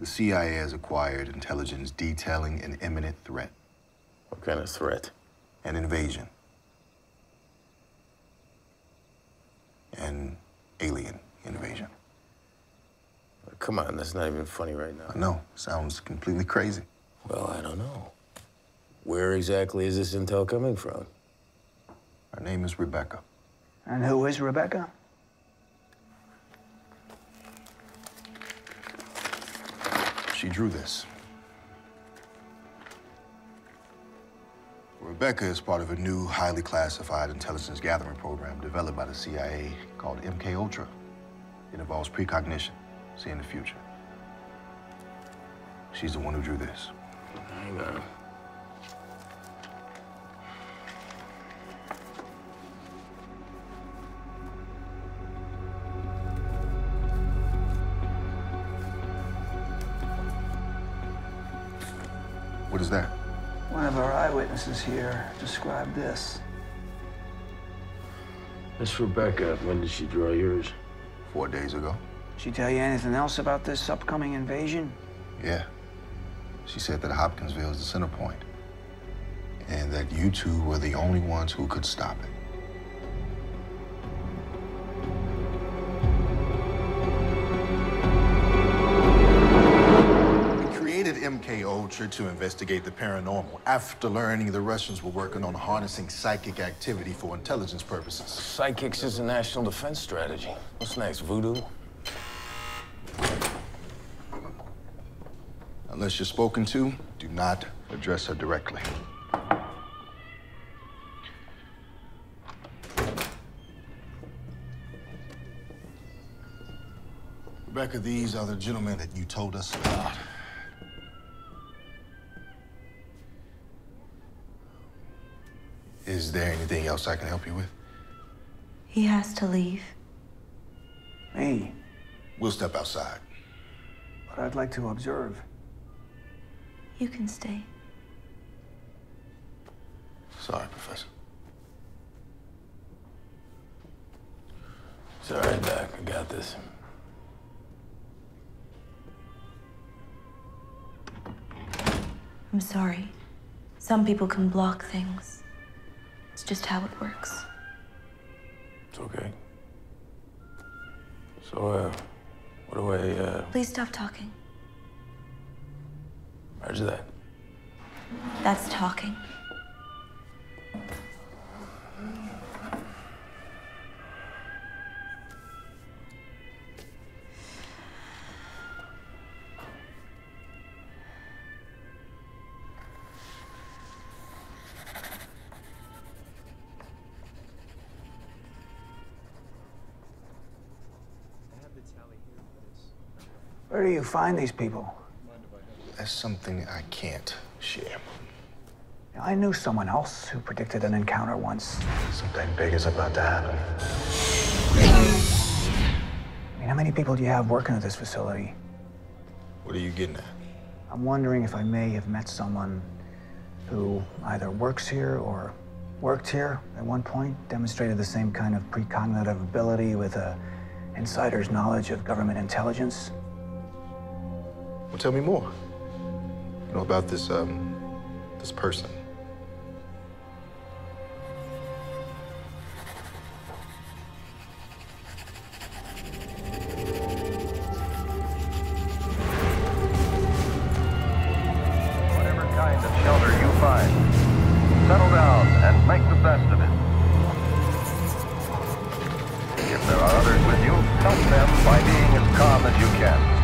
The CIA has acquired intelligence detailing an imminent threat. What kind of threat? An invasion. An alien invasion. Come on, that's not even funny right now. I know. Sounds completely crazy. Well, I don't know. Where exactly is this intel coming from? Her name is Rebecca. And who is Rebecca? She drew this. Rebecca is part of a new, highly classified intelligence gathering program developed by the CIA called MKUltra. It involves precognition, seeing the future. She's the one who drew this. Hang on. What is that? One of our eyewitnesses here described this. Miss Rebecca, when did she draw yours? 4 days ago. She tell you anything else about this upcoming invasion? Yeah. She said that Hopkinsville is the center point, and that you two were the only ones who could stop it. MKUltra to investigate the paranormal after learning the Russians were working on harnessing psychic activity for intelligence purposes. Psychics is a national defense strategy. What's next, voodoo? Unless you're spoken to, do not address her directly. Rebecca, these are the gentlemen that you told us about. Is there anything else I can help you with? He has to leave. Me? We'll step outside. But I'd like to observe. You can stay. Sorry, Professor. It's all right, Doc. I got this. I'm sorry. Some people can block things. It's just how it works. It's okay. So, what do I, Please stop talking. Roger that. That's talking. Where do you find these people? That's something I can't share. I knew someone else who predicted an encounter once. Something big is about to happen. I mean, how many people do you have working at this facility? What are you getting at? I'm wondering if I may have met someone who either works here or worked here at one point, demonstrated the same kind of precognitive ability with an insider's knowledge of government intelligence. Well, tell me more. You know about this, this person. Whatever kind of shelter you find, settle down and make the best of it. If there are others with you, help them by being as calm as you can.